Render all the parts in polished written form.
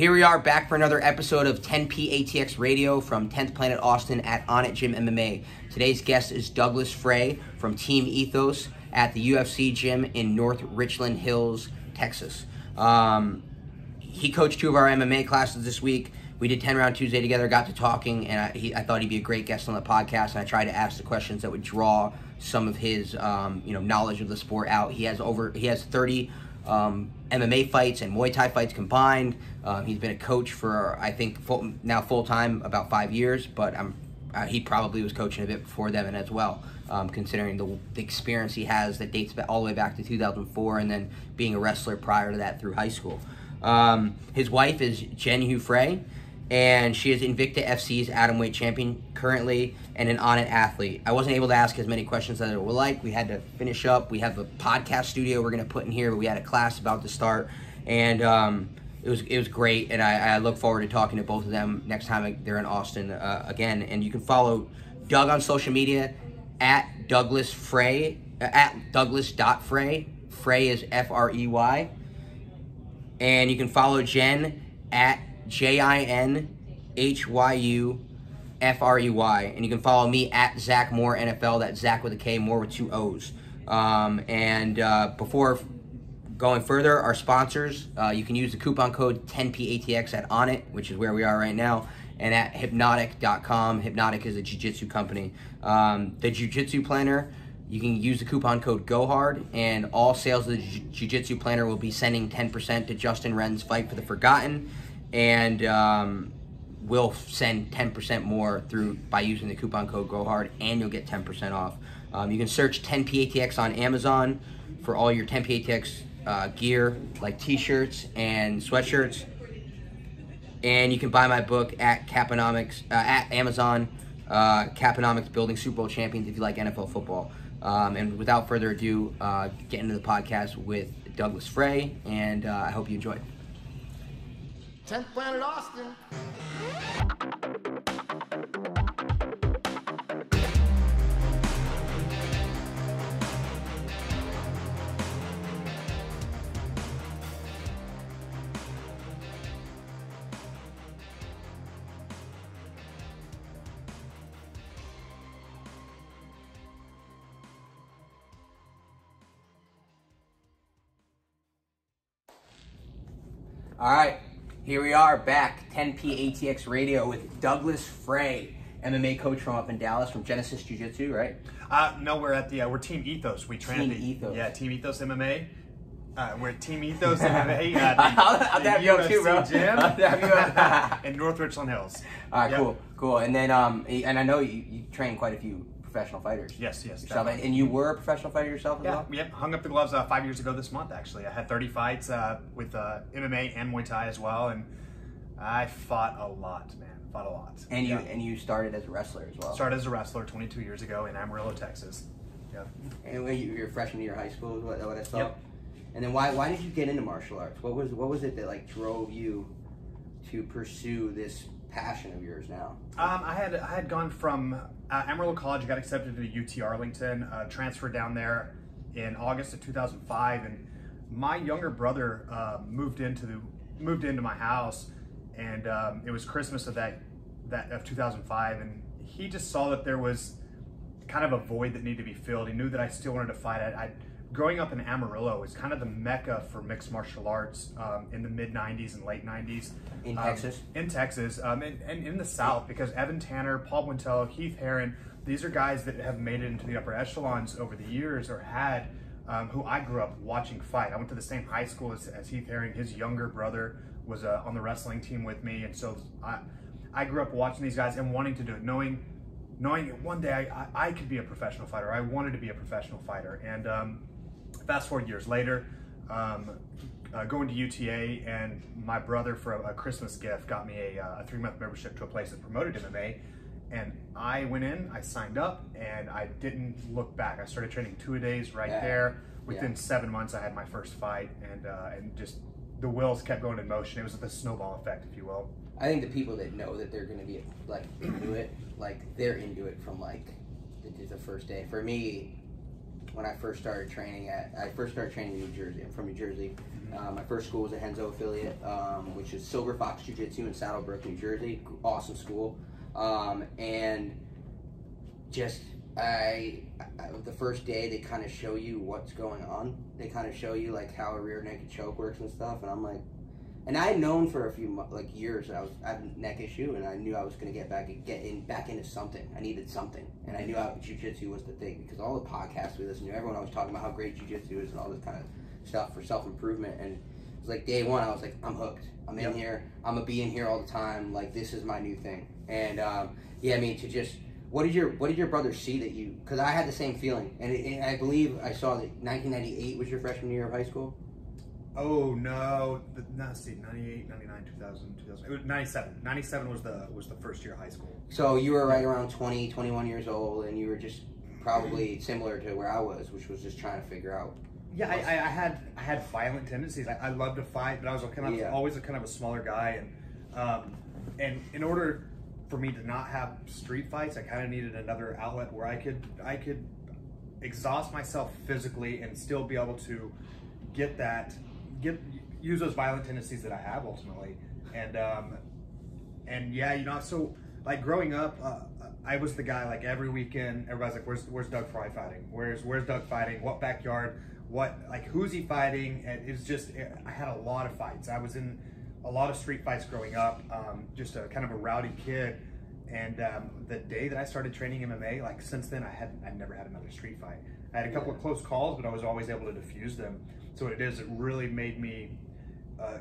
Here we are back for another episode of 10PATX Radio from 10th Planet Austin at Onnit Gym MMA. Today's guest is Douglas Frey from Team Ethos at the UFC Gym in North Richland Hills, Texas. He coached two of our MMA classes this week. We did 10 Round Tuesday together, got to talking, and I thought he'd be a great guest on the podcast, and I tried to ask the questions that would draw some of his knowledge of the sport out. He has 30 MMA fights and Muay Thai fights combined. He's been a coach for, I think, full-time, about 5 years, but he probably was coaching a bit before then as well, considering the experience he has that dates all the way back to 2004 and then being a wrestler prior to that through high school. His wife is Jinh Hei Yu-Frey, and she is Invicta FC's Atomweight champion currently and an Onnit athlete. I wasn't able to ask as many questions as I would like. We had to finish up. We have a podcast studio we're going to put in here, but we had a class about to start, and it was great, and I look forward to talking to both of them next time they're in Austin again. And you can follow Doug on social media at Douglas Frey, at Douglas.Frey. Frey is F-R-E-Y. And you can follow Jen at JinHyuFrey, and you can follow me at Zach Moore NFL. That's Zach with a K, Moore with two O's. Before going further, our sponsors, you can use the coupon code 10PATX at Onnit, which is where we are right now, and at hypnotic.com. Hypnotic is a Jiu Jitsu company. The Jiu Jitsu Planner, you can use the coupon code GOHARD, and all sales of the Jiu Jitsu Planner will be sending 10% to Justin Wren's Fight for the Forgotten. And we'll send 10% more by using the coupon code GOHARD, and you'll get 10% off. You can search 10PATX on Amazon for all your 10PATX gear, like t-shirts and sweatshirts. And you can buy my book at Caponomics, at Amazon, Caponomics Building Super Bowl Champions, if you like NFL football. And without further ado, get into the podcast with Douglas Frey, and I hope you enjoy it. 10th Planet Austin. All right. Here we are back, 10PATX Radio with Douglas Frey, MMA coach from up in Dallas, from Genesis Jiu Jitsu, right? No, we're at we're Team Ethos. We train Ethos. Yeah, Team Ethos MMA. We're Team Ethos MMA at the UFC Gym in North Richland Hills. All right, yep. Cool. And then, and I know you train quite a few professional fighters. Yes. Yourself. And you were a professional fighter yourself as well? Yep. Hung up the gloves 5 years ago this month, actually. I had 30 fights with MMA and Muay Thai as well, and I fought a lot, man. Fought a lot. And you started as a wrestler as well? Started as a wrestler 22 years ago in Amarillo, Texas. Yep. And you were a freshman year of high school is what I saw? Yep. And then why did you get into martial arts? What was it that drove you to pursue this passion of yours now? I had gone from Amarillo College, got accepted to UT Arlington, transferred down there in August of 2005, and my younger brother moved into my house, and it was Christmas of that of 2005, and he just saw that there was kind of a void that needed to be filled. He knew that I still wanted to fight. Growing up in Amarillo is kind of the mecca for mixed martial arts in the mid-'90s and late-'90s. In Texas? In Texas, and in the South, because Evan Tanner, Paul Buentello, Heath Herring, these are guys that have made it into the upper echelons over the years, or had, who I grew up watching fight. I went to the same high school as Heath Herring. His younger brother was on the wrestling team with me, and so I grew up watching these guys and wanting to do it, knowing that one day I could be a professional fighter. I wanted to be a professional fighter, and fast forward years later, going to UTA, and my brother for a Christmas gift got me a 3-month membership to a place that promoted MMA, and I went in, I signed up, and I didn't look back. I started training two-a-days there. Within 7 months, I had my first fight, and just the wheels kept going in motion. It was the snowball effect, if you will. I think the people that know that they're going to be into it, they're into it from the first day. For me, when I first started training at, in New Jersey. I'm from New Jersey. My first school was a Henzo affiliate, which is Silver Fox Jiu Jitsu in Saddlebrook, New Jersey. Awesome school. And just, the first day they kind of show you what's going on. They kind of show you like how a rear naked choke works and stuff. And I'm like, and I had known for a few years that I had a neck issue, and I knew I was going to get back into something. I needed something, and I knew jiu-jitsu was the thing, because all the podcasts we listened to, everyone always talking about how great jiu-jitsu is and all this kind of stuff for self-improvement. And it was like day one, I was like, I'm hooked. I'm in here. I'm gonna be in here all the time. Like, this is my new thing. And yeah, I mean, to just what did your brother see that you? Because I had the same feeling, and I believe I saw that 1998 was your freshman year of high school. Oh no, not see 98, 99, 2000, 2000. It was 97. 97 was the first year of high school. So you were right around 20, 21 years old, and you were just probably similar to where I was, which was just trying to figure out. Yeah, I had violent tendencies. I loved to fight, but I was always a kind of a smaller guy, and in order for me to not have street fights, I kind of needed another outlet where I could exhaust myself physically and still be able to get that. Use those violent tendencies that I have ultimately, and yeah, you know. So like growing up, I was the guy like every weekend. Everybody's like, "Where's Doug Frey fighting? Where's Doug fighting? What backyard? What, like, who's he fighting?" And it's just I had a lot of fights. I was in a lot of street fights growing up. Just a kind of a rowdy kid. And the day that I started training MMA, like since then I'd never had another street fight. I had a couple of close calls, but I was always able to diffuse them. So it really made me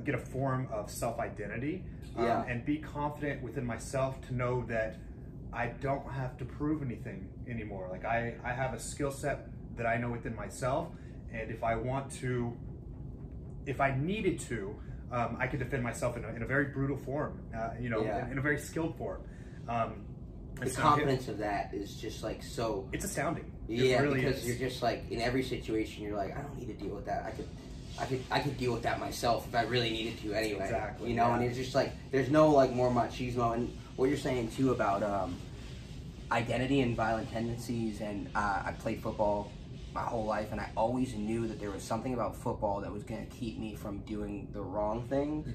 get a form of self-identity and be confident within myself to know that I don't have to prove anything anymore. Like I have a skill set that I know within myself, and if I want to, if I needed to, I could defend myself in a very brutal form, in a very skilled form. The confidence of that is just like so. It's astounding. Yeah, it really because is. You're just like in every situation, you're like, I don't need to deal with that. I could deal with that myself if I really needed to anyway. Exactly. You know, and it's just like there's no like more machismo. And what you're saying too about identity and violent tendencies. And I played football my whole life, and I always knew that there was something about football that was going to keep me from doing the wrong things.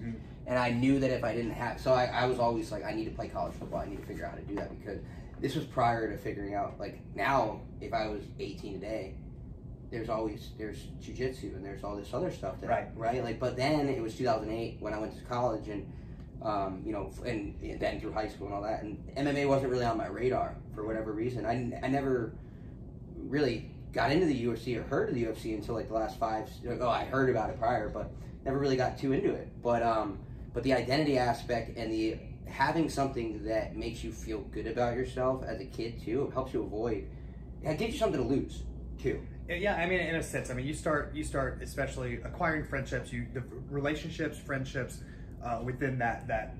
And I knew that if I didn't have, so I was always like, I need to play college football. I need to figure out how to do that, because this was prior to figuring out, like now, if I was 18 today, there's jiu-jitsu and there's all this other stuff that, right? Like, but then it was 2008 when I went to college and, you know, and then through high school and all that. And MMA wasn't really on my radar for whatever reason. I never really got into the UFC or heard of the UFC until like the last five, I heard about it prior, but never really got too into it. But the identity aspect and the having something that makes you feel good about yourself as a kid too, it helps you avoid, it gives you something to lose too. Yeah, I mean, in a sense, I mean, you start especially acquiring friendships, the relationships, friendships within that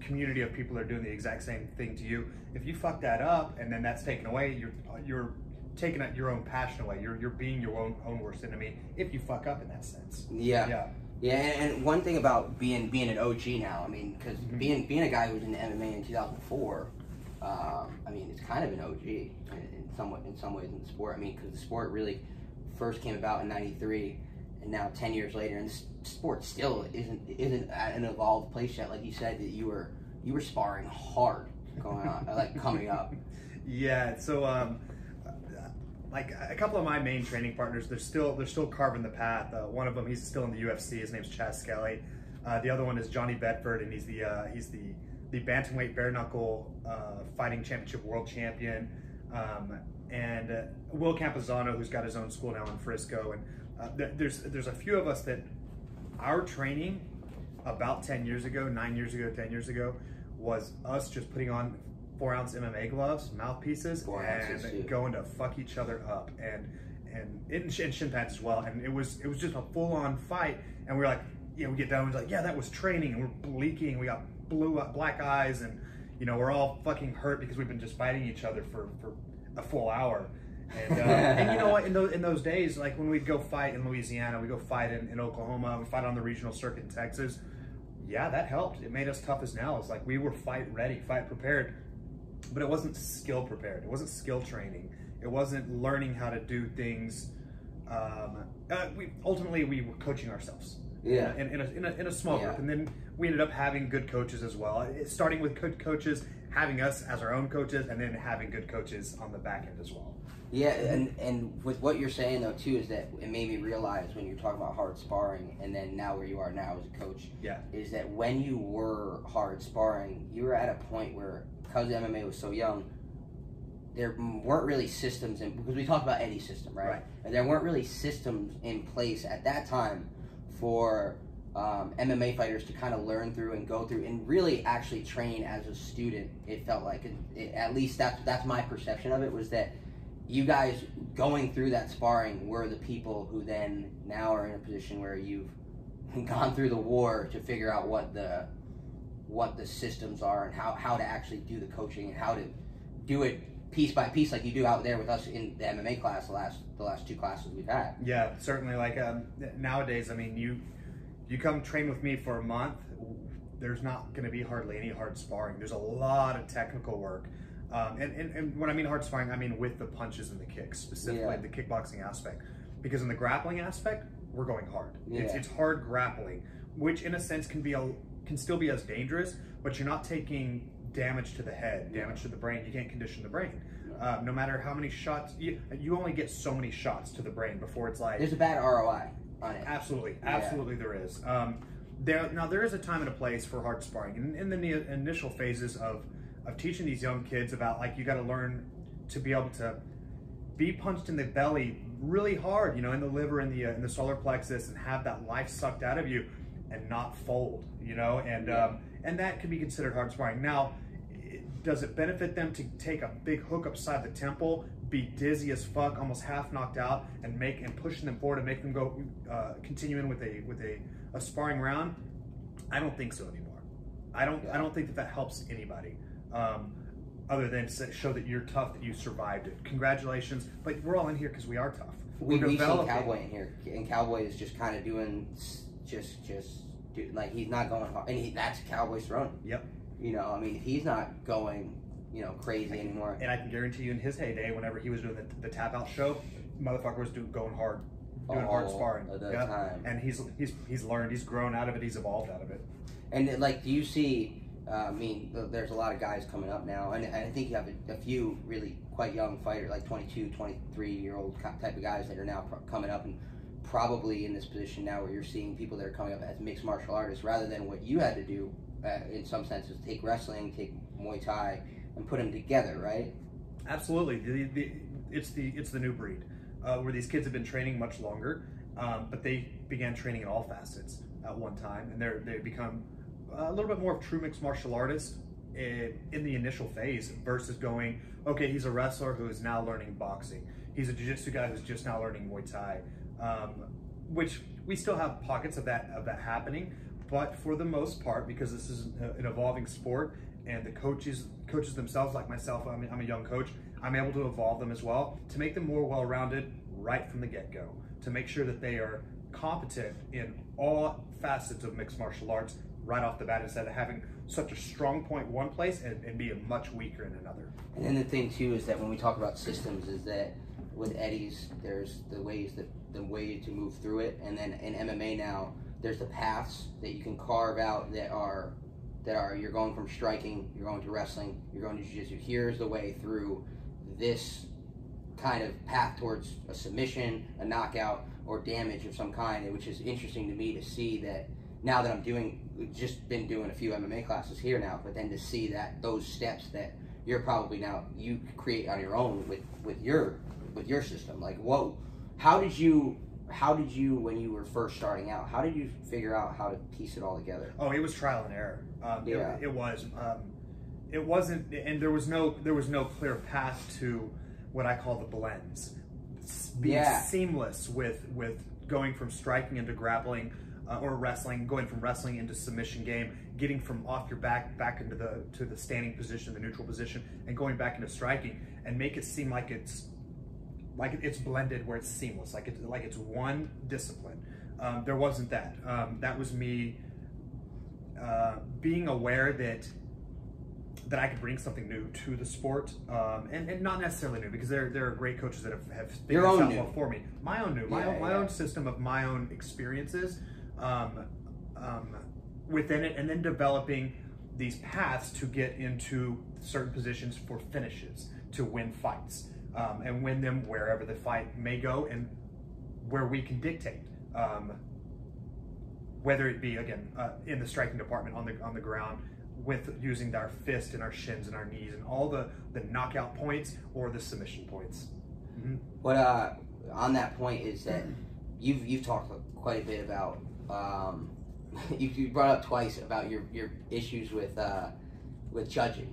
community of people that are doing the exact same thing to you. If you fuck that up and then that's taken away, you're taking your own passion away. You're being your own worst enemy if you fuck up in that sense. Yeah. Yeah. Yeah, and one thing about being an OG now, I mean, because being a guy who was in the MMA in 2004, I mean, it's kind of an OG in some ways in the sport. I mean, because the sport really first came about in '93, and now 10 years later, and the sport still isn't at an evolved place yet. Like you said, that you were sparring hard going on, like coming up. Yeah. So. Like a couple of my main training partners, they're still carving the path. One of them, he's still in the UFC. His name's Chaz Skelly. The other one is Johnny Bedford, and he's the bantamweight bare knuckle fighting championship world champion. And Will Campuzano, who's got his own school now in Frisco. And there's a few of us that our training about 10 years ago was us just putting on 4-ounce MMA gloves, mouthpieces, and going to fuck each other up, and shin pads as well. And it was just a full-on fight. And we were like, you know, we get done, we're like, yeah, that was training, and we're bleaking, we got black eyes, and you know, we're all fucking hurt because we've been just fighting each other for a full hour. And and you know what, in those days, like when we'd go fight in Louisiana, we go fight in Oklahoma, we fight on the regional circuit in Texas. Yeah, that helped. It made us tough as nails. Like we were fight ready, fight prepared. But it wasn't skill prepared. It wasn't skill training. It wasn't learning how to do things we were coaching ourselves. Yeah, in a small group, and then we ended up having good coaches as well. Starting with good coaches, having us as our own coaches, and then having good coaches on the back end as well. Yeah, and with what you're saying though too is that it made me realize when you're talking about hard sparring, and then now where you are now as a coach, is that when you were hard sparring, you were at a point where, because MMA was so young, there weren't really systems in, because we talked about any system, right? And there weren't really systems in place at that time for MMA fighters to kind of learn through and go through and really actually train as a student. It felt like, at least that's my perception of it, was that you guys going through that sparring were the people who then now are in a position where you've gone through the war to figure out what the systems are and how to actually do the coaching and how to do it piece by piece, like you do out there with us in the MMA class, the last two classes we've had. Yeah, certainly. Like nowadays, I mean, you come train with me for a month, there's not going to be hardly any hard sparring. There's a lot of technical work, and when I mean hard sparring, I mean with the punches and the kicks, specifically the kickboxing aspect. Because in the grappling aspect, we're going hard. It's hard grappling, which in a sense can still be as dangerous, but you're not taking damage to the head, damage to the brain. You can't condition the brain. No matter how many shots, you only get so many shots to the brain before it's like... There's a bad ROI on it. Absolutely, absolutely there is. Now there is a time and a place for hard sparring. In the initial phases of teaching these young kids about, like, you gotta learn to be able to be punched in the belly really hard, you know, in the liver, in the solar plexus, and have that life sucked out of you and not fold, you know, and that can be considered hard sparring. Now, does it benefit them to take a big hook upside the temple, be dizzy as fuck, almost half knocked out, and pushing them forward and make them go continue in with a sparring round? I don't think so anymore. I don't think that helps anybody, other than show that you're tough, that you survived it. Congratulations, but we're all in here because we are tough. We've seen Cowboy in here, and Cowboy is just kind of doing dude, like, he's not going hard, and that's Cowboy Cerrone. Yep. You know, I mean, he's not going, you know, crazy anymore. And I can guarantee you, in his heyday, whenever he was doing the tap out show, motherfucker was going hard, doing hard sparring. Time. And he's learned, he's grown out of it, he's evolved out of it. And like, do you see? I mean, there's a lot of guys coming up now, and I think you have a few really quite young fighters, like 22, 23-year-old type of guys that are now coming up and probably in this position now where you're seeing people that are coming up as mixed martial artists rather than what you had to do. In some senses, take wrestling, take Muay Thai, and put them together, right? Absolutely. It's the new breed, where these kids have been training much longer, but they began training in all facets at one time, and they become a little bit more of true mixed martial artists in the initial phase versus going, okay, he's a wrestler who is now learning boxing. He's a jiu-jitsu guy who's just now learning Muay Thai, which we still have pockets of that happening. But for the most part, because this is an evolving sport, and the coaches themselves, like myself, I'm a young coach, I'm able to evolve them as well, to make them more well-rounded right from the get-go, to make sure that they are competent in all facets of mixed martial arts right off the bat, instead of having such a strong point one place and being much weaker in another. And then the thing, too, is that when we talk about systems, is that with Eddie's, there's the way to move through it, and then in MMA now, there's the paths that you can carve out that are you're going from striking, you're going to wrestling, you're going to jiu-jitsu. Here's the way through this kind of path towards a submission, a knockout, or damage of some kind, which is interesting to me to see that now that I'm just been doing a few MMA classes here now, but then to see that those steps that you're probably now you create on your own with your system. Like, whoa, how did you, when you were first starting out, how did you figure out how to piece it all together? Oh, it was trial and error. It wasn't, and there was no clear path to what I call the blends. Being seamless with going from striking into grappling, or wrestling, going from wrestling into submission game, getting from off your back into the standing position, the neutral position, and going back into striking, and make it seem like it's blended, where it's seamless, like it's one discipline. There wasn't that. That was me being aware that that I could bring something new to the sport, and not necessarily new, because there are great coaches that have figured this out well for me. My own new, my own system of my own experiences within it, and then developing these paths to get into certain positions for finishes, to win fights, and win them wherever the fight may go and where we can dictate. Whether it be, again, in the striking department, on the ground, with using our fist and our shins and our knees and all the knockout points or the submission points. Mm-hmm. But on that point is that you've talked quite a bit about, you brought up twice about your issues with judging.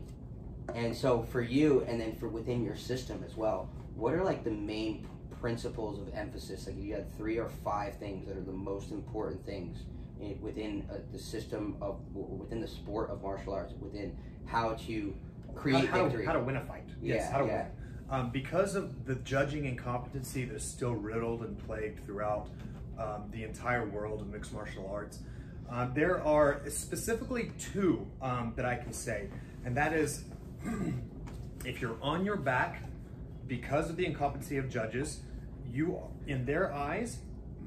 And so for you, and then for within your system as well, what are like the main principles of emphasis? Like you had 3 or 5 things that are the most important things within the system of, within the sport of martial arts, within how to create victory. How to win a fight. Yes, yeah, how to win. Because of the judging incompetency that's still riddled and plagued throughout the entire world of mixed martial arts, there are specifically 2 that I can say, and that is if you're on your back because of the incompetency of judges, you are, in their eyes,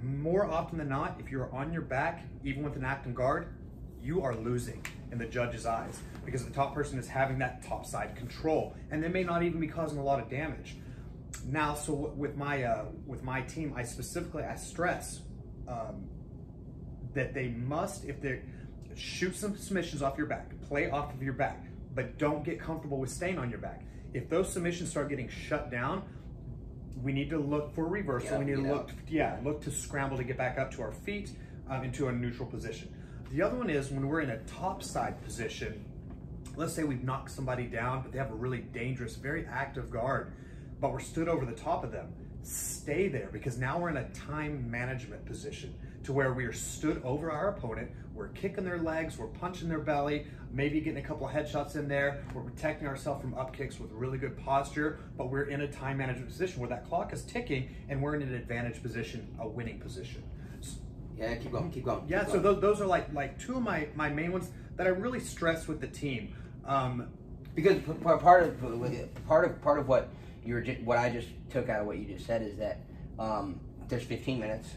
more often than not, if you're on your back, even with an acting guard, you are losing in the judge's eyes, because the top person is having that top side control, and they may not even be causing a lot of damage. Now, so with my team, I stress that they must, if they shoot some submissions off your back, play off of your back, but don't get comfortable with staying on your back. If those submissions start getting shut down, we need to look for a reversal. Yeah, we need to look to scramble to get back up to our feet into a neutral position. The other one is when we're in a topside position. Let's say we've knocked somebody down, but they have a really dangerous, very active guard, but we're stood over the top of them. Stay there, because now we're in a time management position to where we are stood over our opponent. We're kicking their legs, we're punching their belly, maybe getting a couple headshots in there. We're protecting ourselves from up kicks with really good posture, but we're in a time management position where that clock is ticking and we're in an advantage position, a winning position. Yeah, keep going. Yeah, so those are like 2 of my main ones that I really stress with the team. Because part of what I just took out of what you just said is that there's 15 minutes.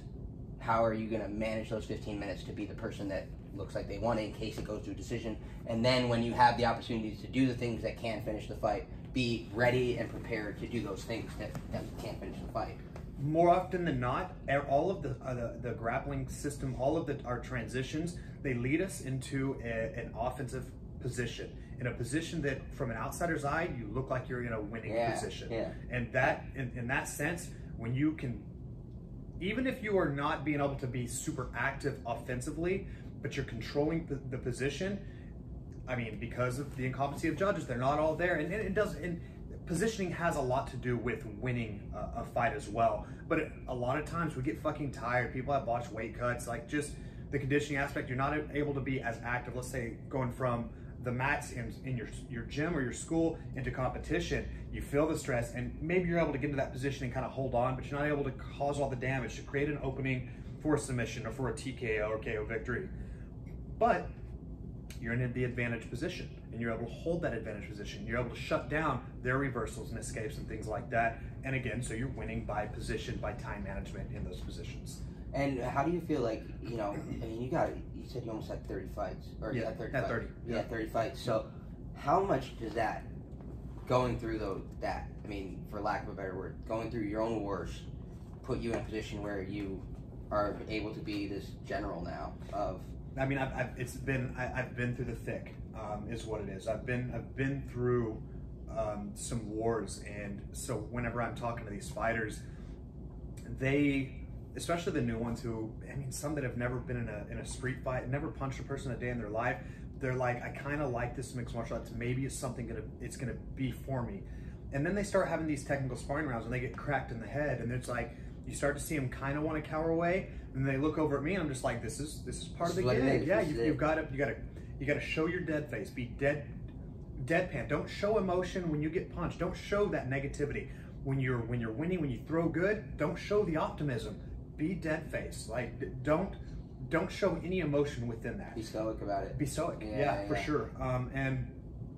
How are you going to manage those 15 minutes to be the person that looks like they want it in case it goes to a decision? And then when you have the opportunities to do the things that can finish the fight, be ready and prepared to do those things that can't finish the fight. More often than not, all of the grappling system, all of our transitions, they lead us into an offensive position. In a position that, from an outsider's eye, you look like you're in a winning position. Yeah. And that, in that sense, when you can, even if you are not being able to be super active offensively, but you're controlling the position, I mean, because of the incompetency of judges, they're not all there. And it does, and positioning has a lot to do with winning a fight as well. But a lot of times we get fucking tired. People have botched weight cuts, like just the conditioning aspect. You're not able to be as active, let's say, going from the mats in your gym or your school into competition. You feel the stress, and maybe you're able to get into that position and kind of hold on, but you're not able to cause all the damage to create an opening for a submission or for a TKO or KO victory. But you're in the advantage position, and you're able to hold that advantage position. You're able to shut down their reversals and escapes and things like that. And again, so you're winning by position, by time management in those positions. And how do you feel like, you know, I mean, you said you almost had 30 fights. Or yeah, you had 30 fights. 30. Yeah, you had 30 fights. So how much does that, going through that, I mean, for lack of a better word, going through your own worst, put you in a position where you are able to be this general now of... I mean, I've been through the thick, is what it is. I've been through some wars, and so whenever I'm talking to these fighters, they... especially the new ones who, I mean, some that have never been in a street fight, never punched a person a day in their life, they're like, I kind of like this mixed martial arts. Maybe it's something it's gonna be for me. And then they start having these technical sparring rounds and they get cracked in the head, and it's like, you start to see them kind of want to cower away, and they look over at me, and I'm just like, this is part of the game. Yeah, you gotta show your dead face, be deadpan. Don't show emotion when you get punched. Don't show that negativity. When you're winning, when you throw good, don't show the optimism. Be dead face. Like, don't show any emotion within that. Be stoic about it. Be stoic. Yeah, for sure. And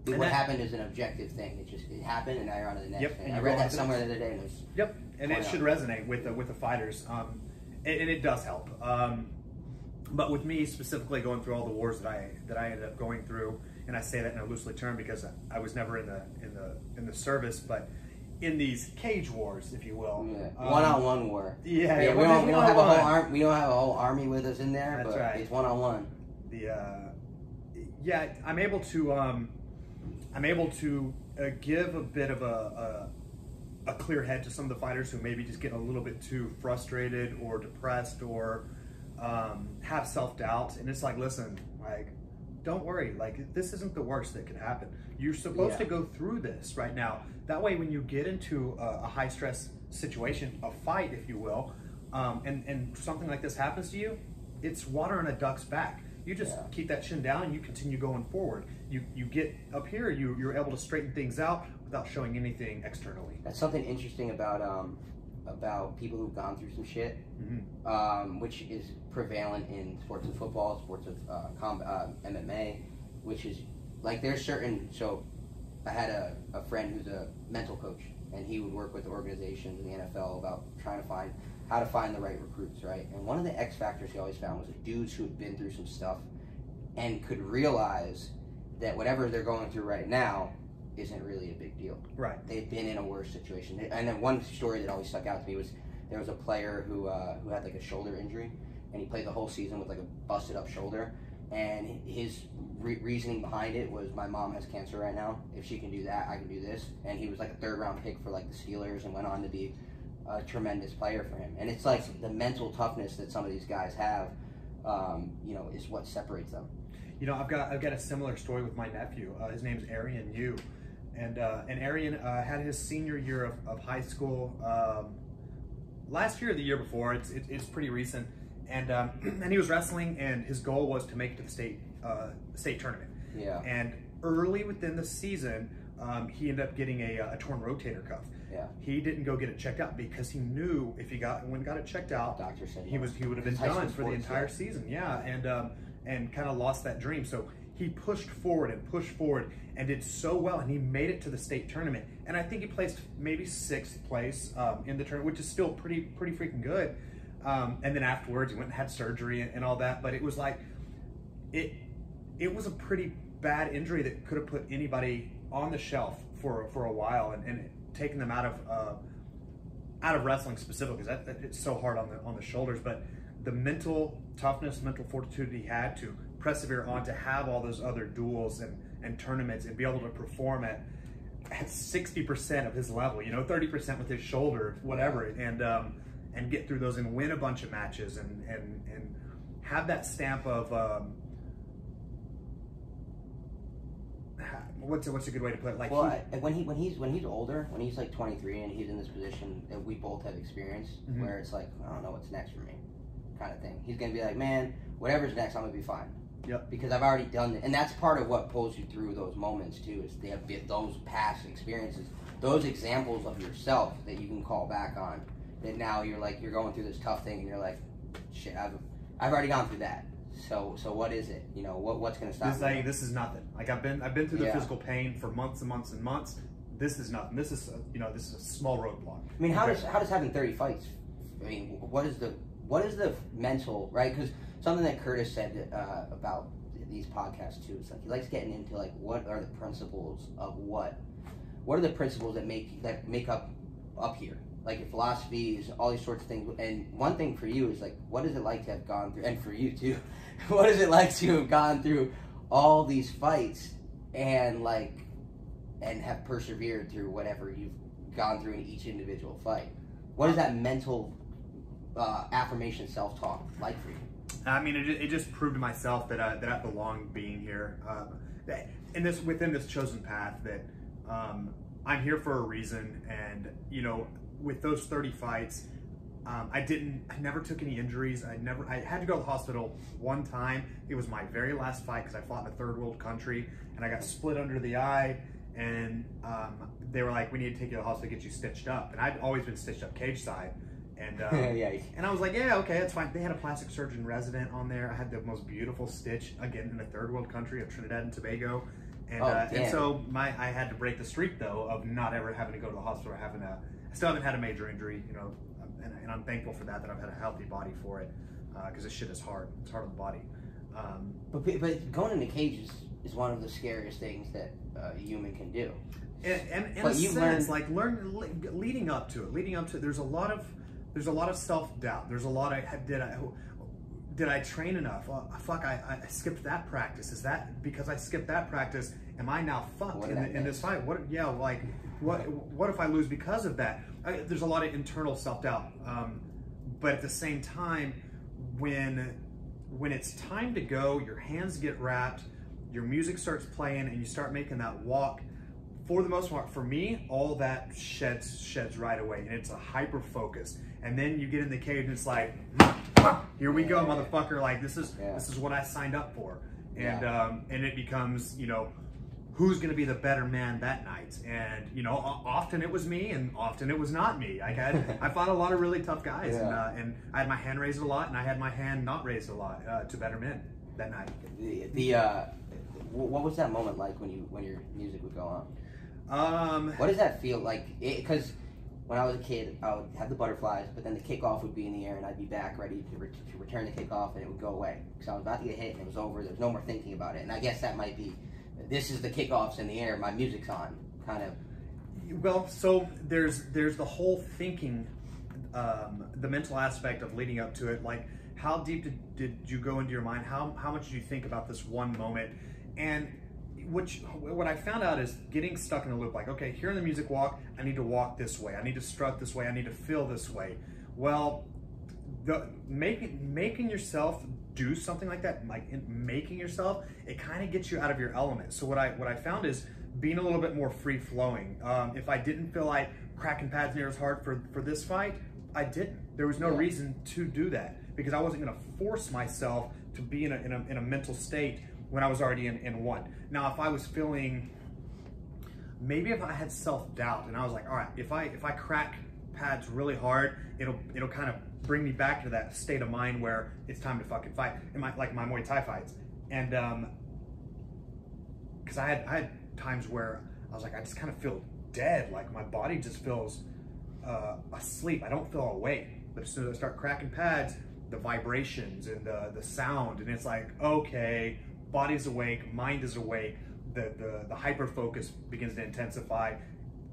What happened is an objective thing. It just happened, and now you're on to the next thing. I read that somewhere the other day. And it should resonate with the fighters, and it does help. But with me specifically, going through all the wars that I ended up going through, and I say that in a loosely term because I was never in the service, but in these cage wars, if you will, one-on-one war. Yeah, we don't have a whole we don't have a whole army with us in there, but it's one-on-one. The I'm able to give a bit of a clear head to some of the fighters who maybe just get a little bit too frustrated or depressed or have self-doubt, and it's like, listen, like, don't worry, like, this isn't the worst that can happen. You're supposed to go through this right now. That way, when you get into a high-stress situation, a fight, if you will, and something like this happens to you, it's water on a duck's back. You just keep that chin down, and you continue going forward. You get up here, you're able to straighten things out without showing anything externally. That's something interesting about people who've gone through some shit, which is prevalent in sports of football, sports of MMA, which is, like, there's certain, so I had a friend who's a mental coach, and he would work with organizations in the NFL about trying to find how to find the right recruits, right? And one of the X factors he always found was the dudes who had been through some stuff and could realize that whatever they're going through right now isn't really a big deal. Right. They've been in a worse situation. And then one story that always stuck out to me was there was a player who had like a shoulder injury, and he played the whole season with like a busted up shoulder. And his reasoning behind it was, my mom has cancer right now. If she can do that, I can do this. And he was like a 3rd round pick for like the Steelers and went on to be a tremendous player for him. And it's like the mental toughness that some of these guys have, you know, is what separates them. You know, I've got a similar story with my nephew. His name's Arian Yu. And Arian had his senior year of high school last year or the year before. It's pretty recent, and he was wrestling, and his goal was to make it to the state tournament. Yeah. And early within the season, he ended up getting a torn rotator cuff. Yeah. He didn't go get it checked out because he knew if he got it checked out, the doctor said he would have been done for the entire season. Yeah. And kind of lost that dream. So he pushed forward and did so well, and he made it to the state tournament. And I think he placed maybe 6th place in the tournament, which is still pretty freaking good. And then afterwards, he went and had surgery and all that. But it was like, it was a pretty bad injury that could have put anybody on the shelf for a while, and taken them out of wrestling specifically, because it's so hard on the shoulders. But the mental toughness, mental fortitude he had to persevere on, to have all those other duels and tournaments and be able to perform at 60% of his level, you know, 30% with his shoulder, whatever, and get through those and win a bunch of matches and have that stamp of what's a good way to put it? Like, well, when he's older, when he's like 23 and he's in this position that we both have experienced, where it's like, I don't know what's next for me, kind of thing. He's gonna be like, man, whatever's next, I'm gonna be fine. Yep. Because I've already done it. And that's part of what pulls you through those moments too, is they have those past experiences, those examples of yourself that you can call back on, that now you're like, you're going through this tough thing and you're like, shit, I've already gone through that. So what is it? You know, what's gonna stop me? This is nothing. Like, I've been through the physical pain for months and months and months. This is nothing. This is this is a small roadblock. I mean, how does having 30 fights, I mean, what is the mental, right? Because something that Curtis said about these podcasts too, is like, he likes getting into like, what are the principles of what are the principles that make up here, like your philosophies, all these sorts of things. And one thing for you is like, what is it like to have gone through, and for you too, what is it like to have gone through all these fights and have persevered through whatever you've gone through in each individual fight? What is that mental affirmation, self-talk like for you? I mean, it just proved to myself that I belong being here, within this chosen path, that I'm here for a reason. And with those 30 fights, I never took any injuries. I had to go to the hospital one time. It was my very last fight because I fought in a 3rd world country, and I got split under the eye. And they were like, we need to take you to the hospital to get you stitched up. And I'd always been stitched up cage side. And and I was like, yeah, okay, that's fine. They had a plastic surgeon resident on there. I had the most beautiful stitch, again, in a 3rd world country of Trinidad and Tobago. And so I had to break the streak though of not ever having to go to the hospital or having a, I still haven't had a major injury, you know, and I'm thankful for that, that I've had a healthy body for it, because this shit is hard. It's hard on the body. But going into cages is one of the scariest things that a human can do. And in a sense, leading up to it, there's a lot of self doubt. There's a lot of did I train enough? Well, fuck, I skipped that practice. Is that because I skipped that practice? Am I now fucked in this fight? What? Yeah, like what if I lose because of that? There's a lot of internal self doubt. But at the same time, when it's time to go, your hands get wrapped, your music starts playing, and you start making that walk. For the most part, for me, all that sheds right away, and it's a hyper focus. And then you get in the cage, and it's like, here we go, motherfucker! Like this is what I signed up for, and it becomes, you know, who's gonna be the better man that night? And you know, often it was me, and often it was not me. Like I fought a lot of really tough guys, and I had my hand raised a lot, and I had my hand not raised a lot to better men that night. What was that moment like when your music would go on? What does that feel like? Because when I was a kid, I would have the butterflies, but then the kickoff would be in the air, and I'd be back ready to return the kickoff, and it would go away because I was about to get hit, and it was over. There was no more thinking about it, and I guess that might be. This is the kickoffs in the air, my music's on, kind of. Well, so there's the whole thinking, the mental aspect of leading up to it, like how deep did you go into your mind? How much did you think about this one moment? And what I found out is getting stuck in a loop, like, okay, here in the music walk, I need to walk this way, I need to strut this way, I need to feel this way. Well, making yourself do something like that, it kind of gets you out of your element. So what I found is being a little bit more free flowing. If I didn't feel like cracking pads near as hard for this fight, I didn't. There was no reason to do that because I wasn't going to force myself to be in a mental state when I was already in one. Now, if I was feeling, maybe if I had self doubt and I was like, all right, if I crack pads really hard, it'll kind of bring me back to that state of mind where it's time to fucking fight, like my Muay Thai fights. And because I had times where I was like, I just kind of feel dead, like my body just feels asleep. I don't feel awake. But as soon as I start cracking pads, the vibrations and the sound, and it's like, okay, body's awake, mind is awake. The hyper focus begins to intensify.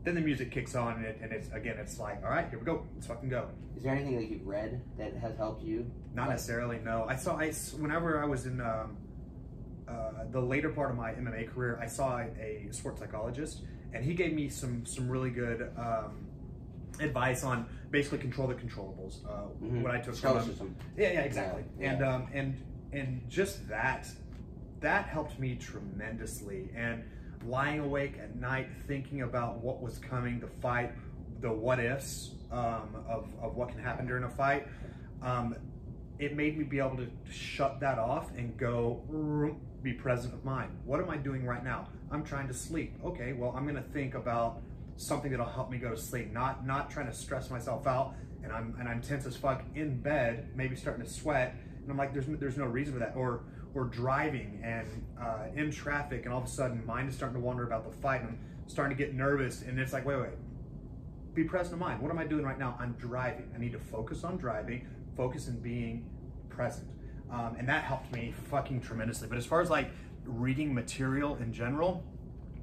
Then the music kicks on, and it's again. It's like, all right, here we go. Let's fucking go. Is there anything that you've read that has helped you? Not necessarily. No. Whenever I was in the later part of my MMA career, I saw a sports psychologist, and he gave me some really good advice on basically control the controllables. What I took from exactly. Yeah. And just that helped me tremendously. And lying awake at night thinking about what was coming, the fight, the what ifs of what can happen during a fight, it made me be able to shut that off and go be present of mind. What am I doing right now? I'm trying to sleep. Okay, well, I'm gonna think about something that'll help me go to sleep, not trying to stress myself out, and I'm tense as fuck in bed, maybe starting to sweat, and I'm like, there's no reason for that. Or driving and in traffic, and all of a sudden mind is starting to wander about the fight, and I'm starting to get nervous, and it's like, wait, be present in mind. What am I doing right now? I'm driving. I need to focus on driving, focus on being present. And that helped me fucking tremendously. But as far as like reading material in general,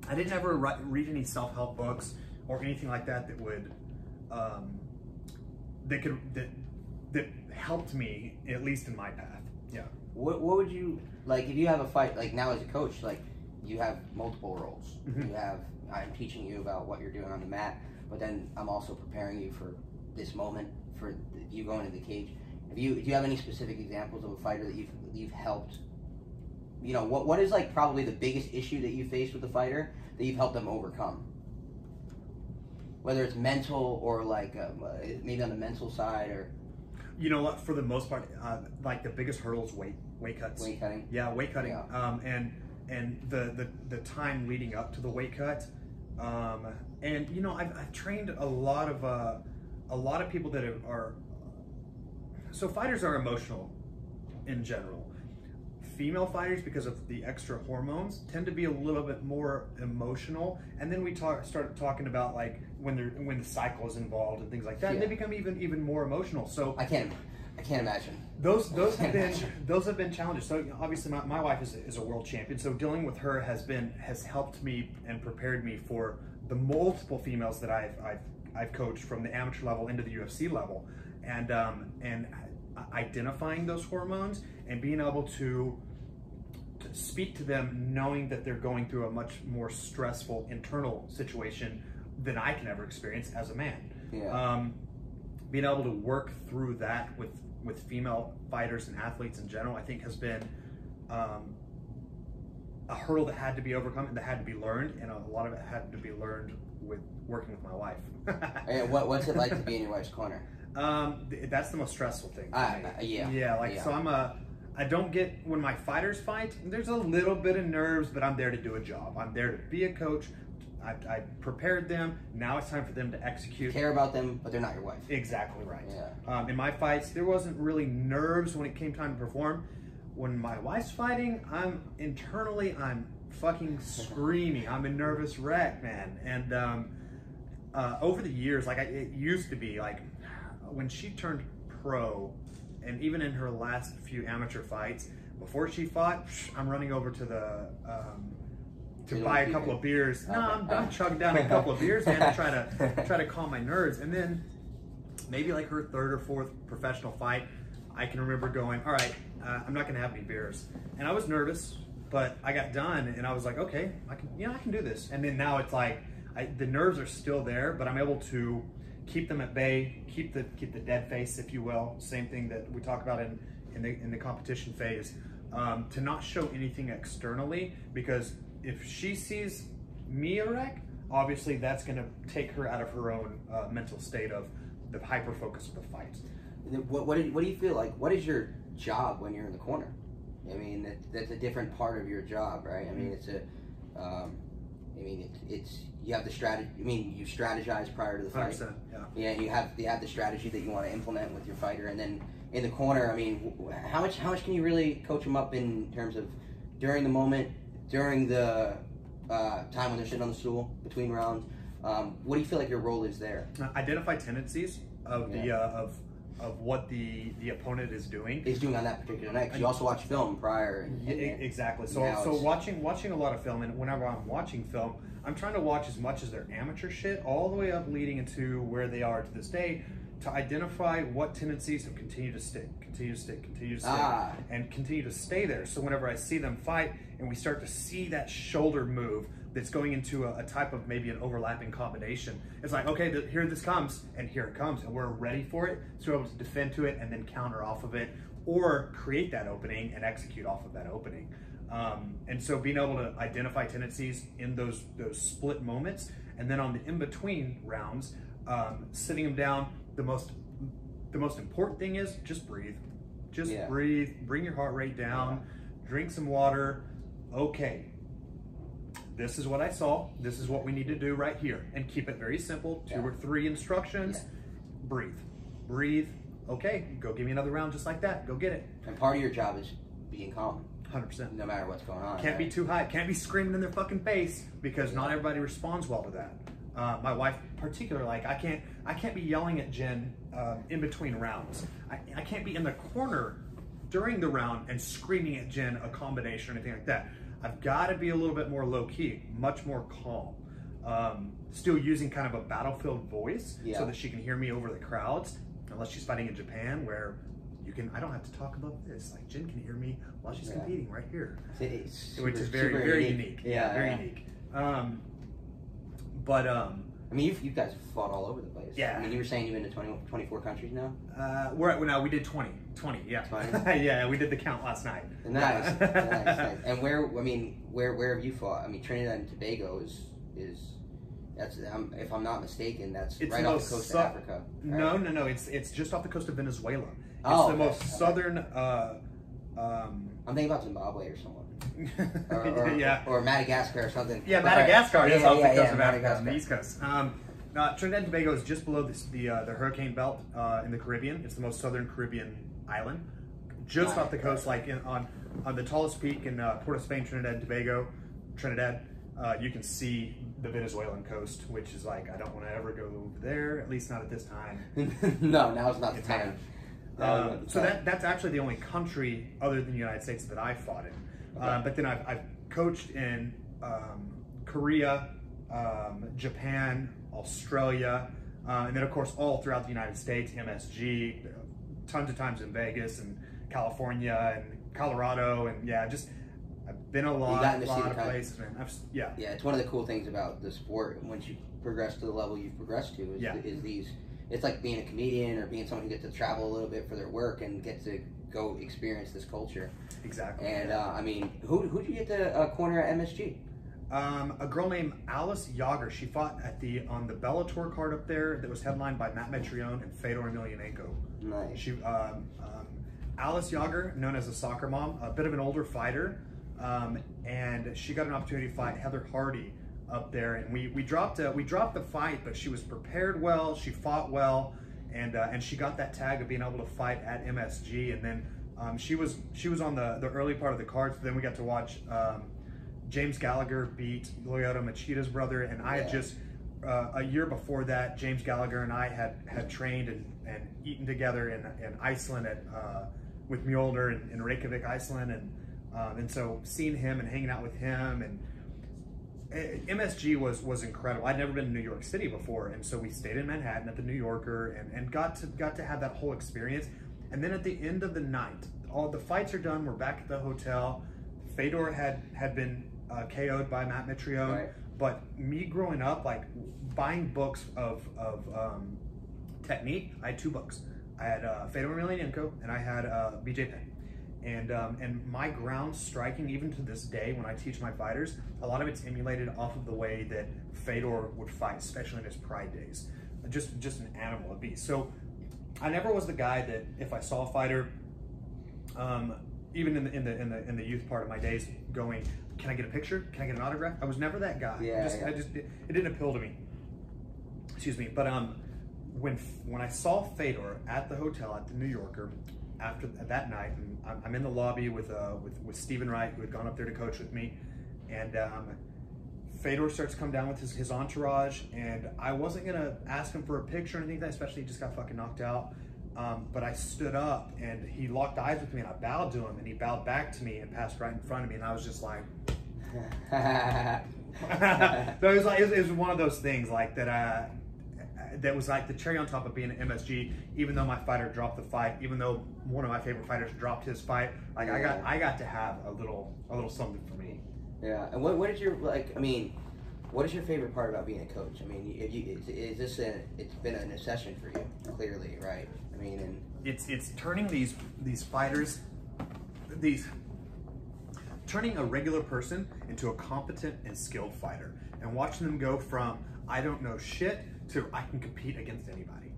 I didn't ever read any self-help books or anything like that that helped me, at least in my path. Yeah. What would you, like, if you have a fight, like now as a coach, like you have multiple roles. Mm-hmm. I'm teaching you about what you're doing on the mat, but then I'm also preparing you for this moment, for you going into the cage. Do you have any specific examples of a fighter that you've helped, you know, what is like probably the biggest issue that you faced with a fighter that you've helped them overcome? Whether it's mental or like, maybe on the mental side or... You know what? For the most part, like the biggest hurdle is weight cuts. Weight cutting. Yeah, weight cutting. Yeah. And the time leading up to the weight cut. And you know, I've trained a lot of people that are. So fighters are emotional, in general. female fighters, because of the extra hormones, tend to be a little bit more emotional. And then we start talking about like when the cycle is involved and things like that, yeah. And they become even more emotional. So I can't imagine. Those have been challenges. So obviously my wife is a world champion. So dealing with her has helped me and prepared me for the multiple females that I've coached from the amateur level into the UFC level, and identifying those hormones and being able to speak to them, knowing that they're going through a much more stressful internal situation than I can ever experience as a man. Yeah. Being able to work through that with female fighters and athletes in general, I think has been a hurdle that had to be overcome and that had to be learned, and a lot of it had to be learned with working with my wife. And what's it like to be in your wife's corner? That's the most stressful thing. So I don't get, when my fighters fight, there's a little bit of nerves, but I'm there to do a job. I'm there to be a coach. I prepared them. Now it's time for them to execute. Care about them, but they're not your wife. Exactly right. Yeah. In my fights, there wasn't really nerves when it came time to perform. When my wife's fighting, I'm fucking screaming. I'm a nervous wreck, man. And over the years, it used to be like when she turned pro, and even in her last few amateur fights, before she fought, I'm running over to the to buy a couple of beers. No, I'm chugging down a couple of beers, man, to try to calm my nerves. And then maybe like her third or fourth professional fight, I can remember going, all right, I'm not gonna have any beers. And I was nervous, but I got done and I was like, okay, I can do this. And then now it's like, the nerves are still there, but I'm able to keep them at bay, keep the dead face, if you will. Same thing that we talk about in the competition phase, to not show anything externally, because if she sees me a wreck, obviously that's going to take her out of her own mental state of the hyper focus of the fight. What do you feel like? What is your job when you're in the corner? I mean, that's a different part of your job, right? I mean, it's a, it's you have the strategy. I mean, you strategize prior to the fight. 100%, yeah. Yeah, you have the strategy that you want to implement with your fighter, and then in the corner, I mean, how much can you really coach them up in terms of during the moment? During the time when they're sitting on the stool, between rounds, what do you feel like your role is there? Identify tendencies of what the opponent is doing. He's doing on that particular night. 'Cause you also watch film prior. Exactly. So watching a lot of film, and whenever I'm watching film, I'm trying to watch as much as their amateur shit all the way up, leading into where they are to this day, to identify what tendencies have continued to stay there. So whenever I see them fight and we start to see that shoulder move that's going into a type of maybe an overlapping combination, it's like, okay, here this comes, and here it comes, and we're ready for it. So we're able to defend to it and then counter off of it, or create that opening and execute off of that opening. And so being able to identify tendencies in those split moments, and then on the in-between rounds, sitting them down, the most important thing is just breathe. Breathe, bring your heart rate down, drink some water. Okay, this is what I saw. This is what we need to do right here. And keep it very simple, 2 or 3 instructions. Yeah. Breathe. Okay, go give me another round just like that. Go get it. And part of your job is being calm. 100%. No matter what's going on. Can't be too high. Can't be screaming in their fucking face, because not everybody responds well to that. My wife in particular, I can't be yelling at Jinh in between rounds. I can't be in the corner during the round and screaming at Jinh a combination or anything like that. I've got to be a little bit more low-key, much more calm. Still using kind of a battlefield voice so that she can hear me over the crowds, unless she's fighting in Japan where I don't have to talk about this. Like, Jinh can hear me while she's competing right here. Which is very, very unique. Unique. I mean, you guys have fought all over the place. Yeah. I mean, you were saying you've been to 24 countries now? We did 20, yeah. 20? Yeah, we did the count last night. Nice. Nice. And where have you fought? I mean, Trinidad and Tobago is if I'm not mistaken, that's right off the coast of Africa. Right? No, it's just off the coast of Venezuela. Southern, I'm thinking about Zimbabwe or somewhere. Or Madagascar or something. Yeah, Madagascar is off the coast of Africa, on the East Coast. Trinidad and Tobago is just below the hurricane belt in the Caribbean. It's the most southern Caribbean island. just off the coast, like in, on the tallest peak in Port of Spain, Trinidad and Tobago, you can see the Venezuelan coast, which is like, I don't want to ever go over there, at least not at this time. No, now's not the time. So that's actually the only country other than the United States that I fought in. Okay. But then I've coached in Korea, Japan, Australia, and then of course all throughout the United States, MSG, tons of times in Vegas and California and Colorado, and yeah, just I've been a lot of places, man. Yeah, it's one of the cool things about the sport. Once you progress to the level you've progressed to, it's like being a comedian or being someone who gets to travel a little bit for their work and get to go experience this culture. Exactly. And I mean, who did you get to corner at MSG? A girl named Alice Yager. She fought at on the Bellator card up there that was headlined by Matt Mitrione and Fedor Emelianenko. Nice. She Alice Yager, known as a soccer mom, a bit of an older fighter. And she got an opportunity to fight Heather Hardy up there, and we dropped the fight, but she was prepared well, she fought well, and she got that tag of being able to fight at MSG, and then she was on the early part of the card, so then we got to watch James Gallagher beat Loyola Machida's brother, and I had just, a year before that, James Gallagher and I had trained and eaten together in Iceland at, with Mjölnir in Reykjavik, Iceland, and so seeing him and hanging out with him, and MSG was incredible. I'd never been to New York City before, and so we stayed in Manhattan at the New Yorker and got to have that whole experience. And then at the end of the night, all the fights are done, we're back at the hotel. Fedor had been KO'd by Matt Mitrione, but me growing up, like buying books of technique, I had two books. I had Fedor Emelianenko and I had BJ Penn. And my ground striking, even to this day, when I teach my fighters, a lot of it's emulated off of the way that Fedor would fight, especially in his pride days. Just an animal, a beast. So I never was the guy that if I saw a fighter, even in the youth part of my days, going, can I get a picture? Can I get an autograph? I was never that guy. Yeah, it didn't appeal to me. Excuse me. But when I saw Fedor at the hotel at the New Yorker, after that night, and I'm in the lobby with Stephen Wright, who had gone up there to coach with me, and Fedor starts to come down with his entourage, and I wasn't gonna ask him for a picture or anything like that, especially he just got fucking knocked out, but I stood up, and he locked eyes with me, and I bowed to him, and he bowed back to me and passed right in front of me, and I was just like, so it was like, it was one of those things like that. That was like the cherry on top of being an MSG. Even though my fighter dropped the fight, even though one of my favorite fighters dropped his fight, like I got to have a little something for me. Yeah. And what is your, like, I mean, what is your favorite part about being a coach? I mean, it's been an obsession for you, clearly, right? I mean, and it's turning these fighters, turning a regular person into a competent and skilled fighter, and watching them go from I don't know shit to I can compete against anybody.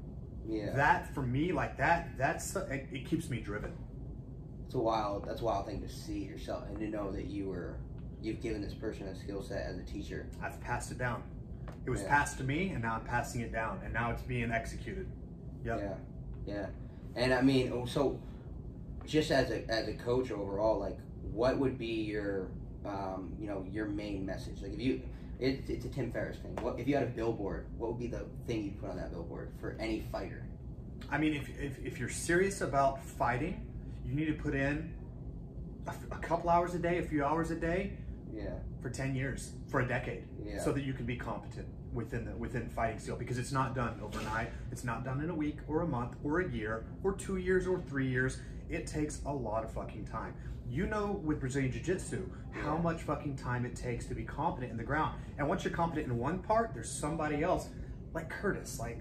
Yeah. That for me, like that's it keeps me driven. It's a wild. That's a wild thing to see yourself and to know that you've given this person a skill set as a teacher. I've passed it down. It was passed to me, and now I'm passing it down, and now it's being executed. Yep. Yeah. Yeah. And I mean, so just as a coach overall, like what would be your your main message? Like if you. It's a Tim Ferriss thing. What if you had a billboard? What would be the thing you'd put on that billboard for any fighter? I mean, if you're serious about fighting, you need to put in a couple hours a day, a few hours a day, for 10 years, for a decade, so that you can be competent within fighting skill. Because it's not done overnight. It's not done in a week or a month or a year or 2 years or 3 years. It takes a lot of fucking time. You know, with Brazilian Jiu-Jitsu, how much fucking time it takes to be competent in the ground. And once you're competent in one part, there's somebody else, like Curtis. Like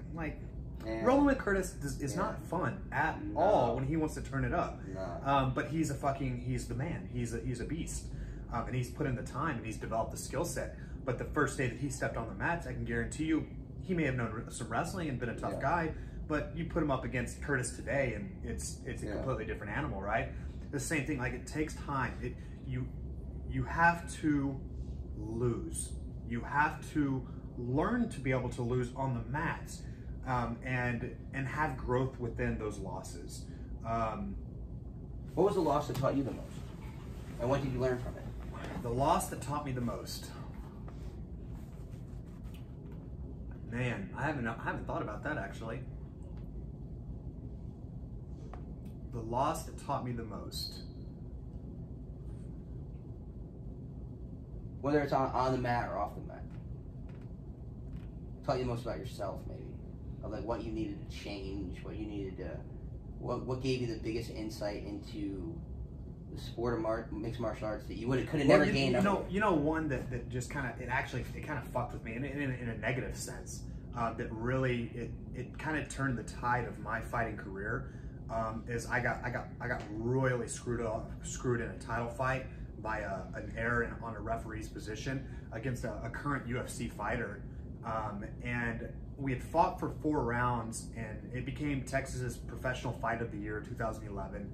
rolling with Curtis is not fun at all when he wants to turn it up. No. But he's the man. He's a beast, and he's put in the time and he's developed the skill set. But the first day that he stepped on the mats, I can guarantee you, he may have known some wrestling and been a tough guy. But you put him up against Curtis today, and it's a completely different animal, right? The same thing, like it takes time. You have to lose. You have to learn to be able to lose on the mats, and have growth within those losses. What was the loss that taught you the most? And what did you learn from it? The loss that taught me the most. Man, I haven't thought about that actually. The loss that taught me the most. Whether it's on the mat or off the mat. Taught you most about yourself, maybe. Of like what you needed to change, what you needed to, what gave you the biggest insight into the sport of mixed martial arts that you could have never gained. You know, one that just kind of, it kind of fucked with me in a negative sense. That really, it kind of turned the tide of my fighting career. Is I got royally screwed in a title fight by an error on a referee's position against a current UFC fighter. And we had fought for 4 rounds, and it became Texas's professional fight of the year, 2011.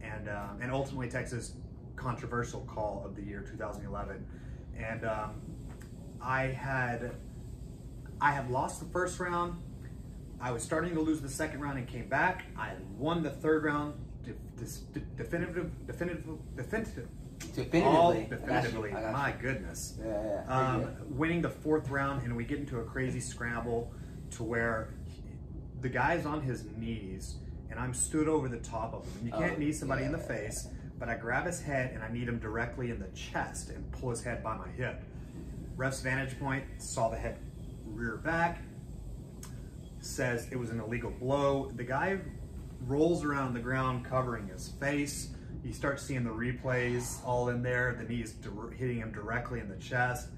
And ultimately Texas controversial call of the year, 2011. And I had lost the 1st round. I was starting to lose the 2nd round and came back. I won the 3rd round, definitively. My goodness. Yeah. Winning the 4th round, and we get into a crazy scramble to where the guy's on his knees and I'm stood over the top of him. You can't knee somebody in the face, but I grab his head and I kneed him directly in the chest and pull his head by my hip. Ref's vantage point, saw the head rear back, says it was an illegal blow. The guy rolls around the ground covering his face. You start seeing the replays all in there. The knees hitting him directly in the chest.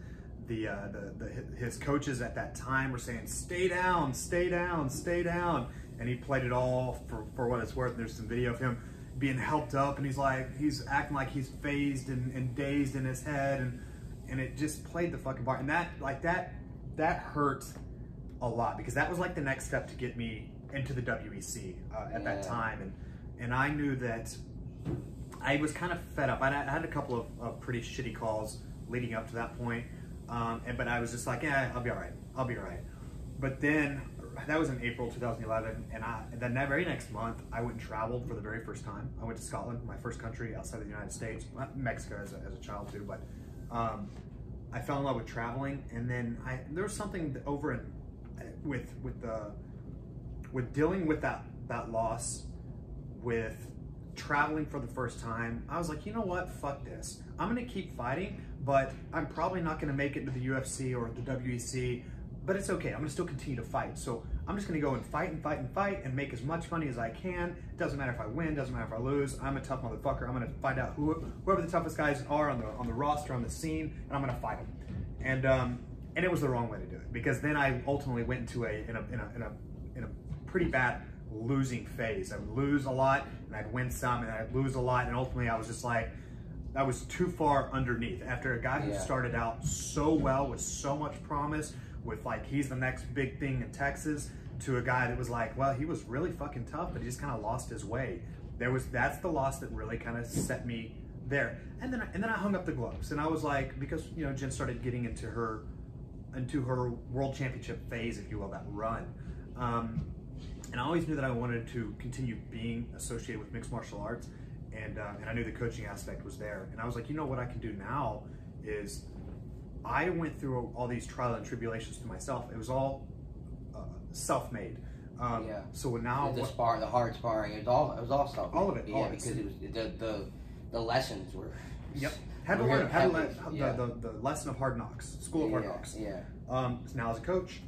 His coaches at that time were saying, stay down, stay down, stay down. And he played it all for what it's worth. There's some video of him being helped up, and he's acting like he's phased and dazed in his head. And it just played the fucking part. And that hurt a lot, because that was like the next step to get me into the WEC at that time. And I knew that I was kind of fed up. I had a couple of pretty shitty calls leading up to that point. But I was just like, yeah, I'll be all right. I'll be all right. But then that was in April 2011. And the very next month, I went and traveled for the very first time. I went to Scotland, my first country outside of the United States. Mexico as a child too. But I fell in love with traveling. And then there was something over in with dealing with that loss, with traveling for the first time, I was like, you know what, fuck this. I'm gonna keep fighting, but I'm probably not gonna make it to the UFC or the WEC, but it's okay, I'm gonna still continue to fight. So I'm just gonna go and fight and fight and fight and make as much money as I can. Doesn't matter if I win, doesn't matter if I lose, I'm a tough motherfucker. I'm gonna find out whoever the toughest guys are on the roster, on the scene, and I'm gonna fight them. And it was the wrong way to do it, because then I ultimately went into a pretty bad losing phase. I would lose a lot, and I'd win some, and I'd lose a lot, and ultimately I was just like, I was too far underneath. After a guy who started out so well with so much promise, with like, he's the next big thing in Texas, to a guy that was like, well, he was really fucking tough, but he just kind of lost his way. That's the loss that really kind of set me there. And then I hung up the gloves, and I was like, because, you know, Jinh started getting into her world championship phase, if you will, that run. And I always knew that I wanted to continue being associated with mixed martial arts, and I knew the coaching aspect was there. And I was like, you know what I can do now is, I went through all these trials and tribulations to myself. It was all self-made. So now the hard sparring, it was all self-made. All of it. Yeah, because it was the lessons were. Yep. Had to learn the lesson of hard knocks, school of hard knocks. Yeah. So now as a coach,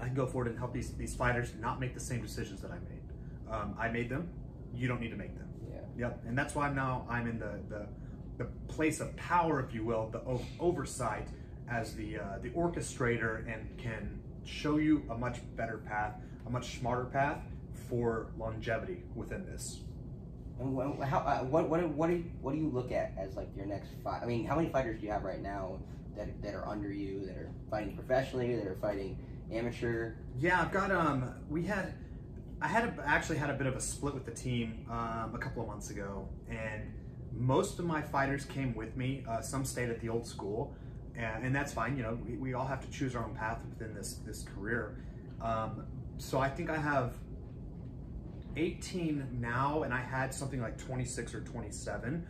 I can go forward and help these fighters not make the same decisions that I made. I made them. You don't need to make them. Yeah. Yep. And that's why now I'm in the place of power, if you will, the oversight as the orchestrator, and can show you a much better path, a much smarter path for longevity within this. And what do you look at as like your next fight? I mean, how many fighters do you have right now that are under you, that are fighting professionally, that are fighting amateur? Yeah, I've got I actually had a bit of a split with the team a couple of months ago, and most of my fighters came with me. Some stayed at the old school, and that's fine. You know, we all have to choose our own path within this career. So I think I have 18 now, and I had something like 26 or 27.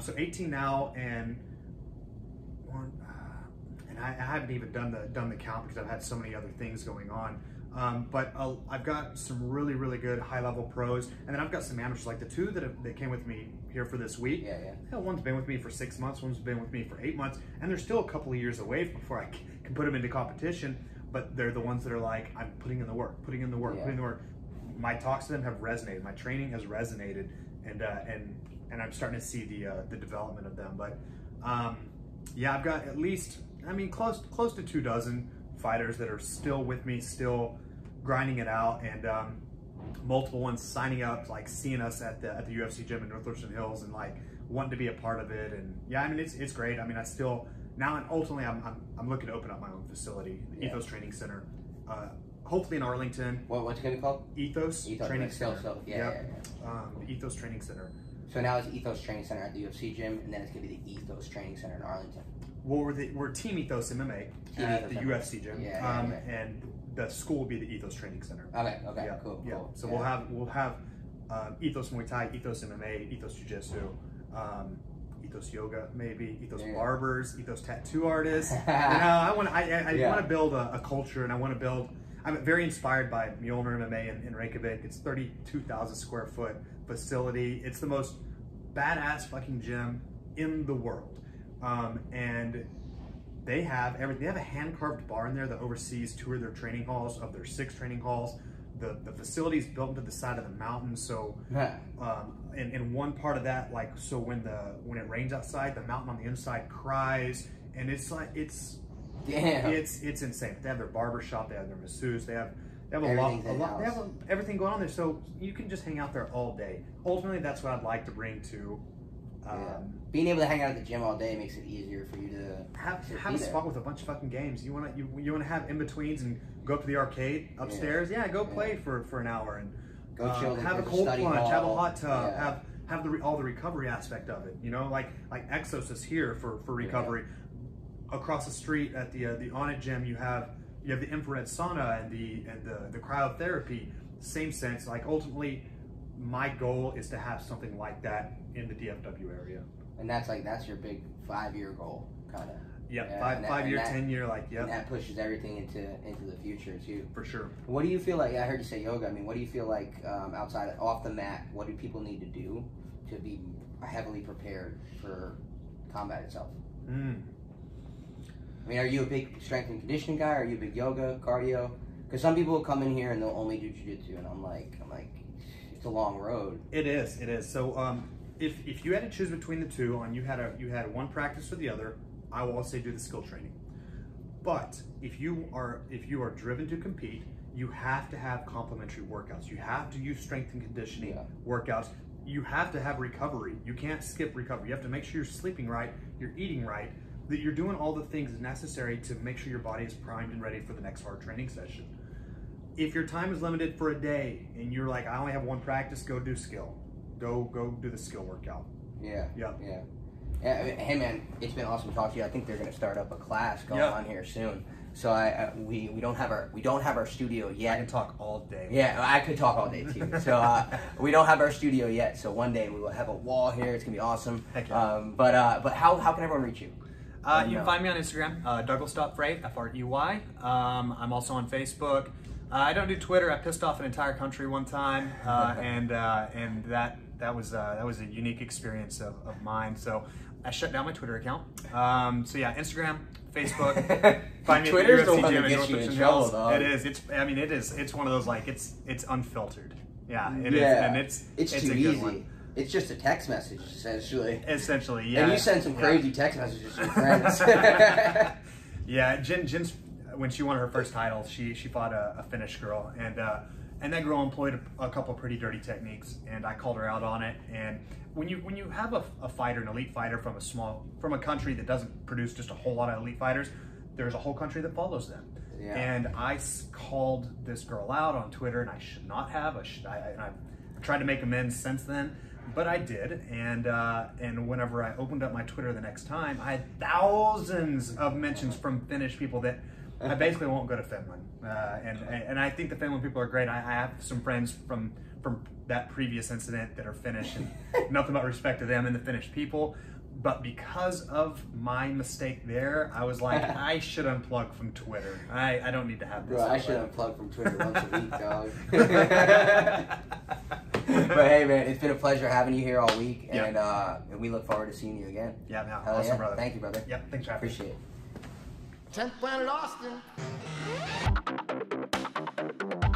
So 18 now, and I haven't even done the count because I've had so many other things going on. But I've got some really, really good high-level pros, and then I've got some amateurs, like the two that came with me here for this week. Yeah, one's been with me for 6 months, one's been with me for 8 months, and they're still a couple of years away before I can put them into competition, but they're the ones that are like, I'm putting in the work, putting in the work, putting in the work. My talks to them have resonated, my training has resonated, and I'm starting to see the development of them. But yeah, I've got at least, I mean, close to 24 fighters that are still with me, still grinding it out, and multiple ones signing up, like seeing us at the UFC gym in North Richland Hills and like wanting to be a part of it. And yeah, I mean, it's great. I mean, I still now, and ultimately I'm looking to open up my own facility, the Ethos Training Center, hopefully in Arlington. What's it gonna be called? Ethos Training Center. The Ethos Training Center. So now it's Ethos Training Center at the UFC gym, and then it's gonna be the Ethos Training Center in Arlington. Well, we're Team Ethos MMA at the UFC gym, and the school will be the Ethos Training Center. Okay, yeah, cool. So we'll have Ethos Muay Thai, Ethos MMA, Ethos Jiu Jitsu, Ethos Yoga, maybe Ethos Barbers, Ethos Tattoo Artists. I want to build a culture, and I want to build. I'm very inspired by Mjölnir MMA in Reykjavik. It's 32,000 square foot facility. It's the most badass fucking gym in the world. And they have everything. They have a hand-carved bar in there that oversees two of their training halls, of their 6 training halls. The facility is built into the side of the mountain, so in one part of that, like, so when it rains outside, the mountain on the inside cries, and it's like it's insane. They have their barber shop, they have their masseuse, they have a lot. They have everything going on there, so you can just hang out there all day. Ultimately, that's what I'd like to bring to. Being able to hang out at the gym all day makes it easier for you to have a spot with a bunch of fucking games. You wanna have in betweens and go up to the arcade upstairs. Yeah, go play for an hour and go chill, have a cold plunge, have a hot tub, have all the recovery aspect of it. You know, like Exos is here for recovery. Yeah. Across the street at the Onnit gym, you have the infrared sauna and the cryotherapy. Same sense. Like, ultimately, my goal is to have something like that in the DFW area. And that's your big 5-year goal, kind of. Yeah, 5-year, 10-year, like, yeah. And that pushes everything into the future too. For sure. What do you feel like? I heard you say yoga. I mean, what do you feel like outside, off the mat? What do people need to do to be heavily prepared for combat itself? I mean, are you a big strength and conditioning guy? Are you a big yoga, cardio? Because some people will come in here and they'll only do jiu-jitsu, and I'm like, it's a long road. It is. So if you had to choose between the two, and you had one practice or the other, I will also do the skill training. But if you are driven to compete, you have to have complementary workouts. You have to use strength and conditioning workouts. You have to have recovery. You can't skip recovery. You have to make sure you're sleeping right, you're eating right, that you're doing all the things necessary to make sure your body is primed and ready for the next hard training session. If your time is limited for a day and you're like, I only have one practice, go do skill. Go do the skill workout. Yeah. Hey man, it's been awesome talking to you. I think they're gonna start up a class going on here soon. So we don't have our studio yet. I can talk all day. Yeah, I could talk all day too. So we don't have our studio yet. So one day we will have a wall here. It's gonna be awesome. Heck yeah. But how can everyone reach you? You can find me on Instagram, Douglas.Frey, F-R-E-Y. I'm also on Facebook. I don't do Twitter. I pissed off an entire country one time, and that was a unique experience of mine. So I shut down my Twitter account. So yeah, Instagram, Facebook. Find me at the UFC Gym in North Richland Hills. It is. It's one of those, like, it's unfiltered. Yeah. It is, and it's too easy. One. It's just a text message, essentially. Essentially, yeah. And you send some crazy text messages to your friends. Jin's. When she won her first title, she fought a Finnish girl, and that girl employed a couple of pretty dirty techniques, and I called her out on it. And when you have a fighter, an elite fighter from a country that doesn't produce just a whole lot of elite fighters, there's a whole country that follows them. Yeah. And I called this girl out on Twitter, and I should not have. I've tried to make amends since then, but I did. And whenever I opened up my Twitter the next time, I had thousands of mentions from Finnish people that I basically won't go to Finland. And I think the Finland people are great. I have some friends from that previous incident that are Finnish, and nothing but respect to them and the Finnish people. But because of my mistake there, I was like, I should unplug from Twitter. I don't need to have this. Bro, I should unplug from Twitter once a week, dog. But hey, man, it's been a pleasure having you here all week, and we look forward to seeing you again. Yeah, man. Awesome, brother. Thank you, brother. Yep, thanks for having me. Appreciate it. 10th Planet Austin.